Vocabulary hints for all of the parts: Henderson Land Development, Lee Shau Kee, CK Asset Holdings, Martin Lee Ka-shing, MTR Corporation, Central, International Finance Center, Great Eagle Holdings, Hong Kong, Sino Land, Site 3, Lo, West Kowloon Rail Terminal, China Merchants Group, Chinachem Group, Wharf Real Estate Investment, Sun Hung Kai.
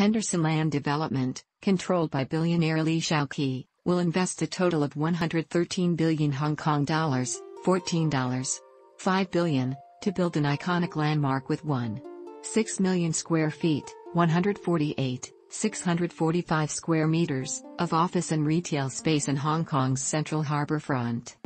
Henderson Land Development, controlled by billionaire Lee Shau Kee, will invest a total of HK$113 billion $14.5 billion, to build an iconic landmark with 1.6 million square feet, 148,645 square meters, of office and retail space in Hong Kong's Central Harbour Front.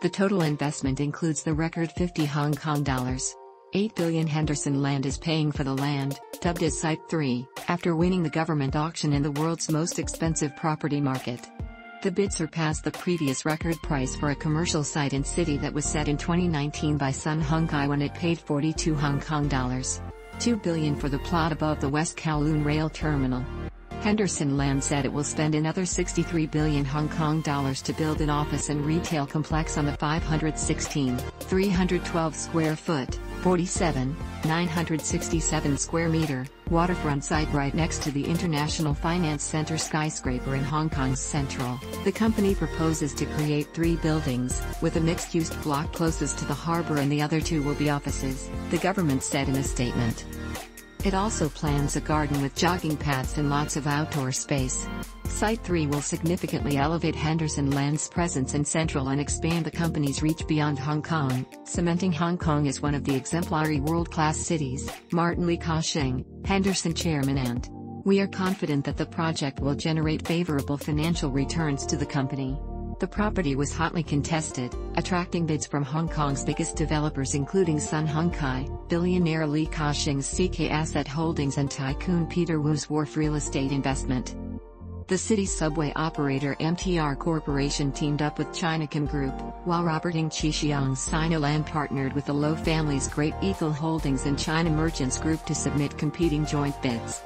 The total investment includes the record HK$50.8 billion Henderson Land is paying for the land, dubbed as Site 3, after winning the government auction in the world's most expensive property market. The bid surpassed the previous record price for a commercial site in city that was set in 2019 by Sun Hung Kai when it paid HK$42.2 billion for the plot above the West Kowloon Rail Terminal. Henderson Land said it will spend another HK$63 billion to build an office and retail complex on the 516,312 square foot, 47,967 square meter, waterfront site right next to the International Finance Center skyscraper in Hong Kong's Central. The company proposes to create 3 buildings, with a mixed-use block closest to the harbor and the other 2 will be offices, the government said in a statement. It also plans a garden with jogging paths and lots of outdoor space. Site 3 will significantly elevate Henderson Land's presence in Central and expand the company's reach beyond Hong Kong, cementing Hong Kong as one of the exemplary world-class cities, Martin Lee Ka-shing, Henderson chairman and. We are confident that the project will generate favorable financial returns to the company. The property was hotly contested, attracting bids from Hong Kong's biggest developers including Sun Hung Kai, billionaire Lee Ka-shing's CK Asset Holdings and tycoon Peter Wu's Wharf Real Estate Investment. The city's subway operator MTR Corporation teamed up with Chinachem Group, while Robert Ng Chi-Xiang's Sino Land partnered with the Lo family's Great Eagle Holdings and China Merchants Group to submit competing joint bids.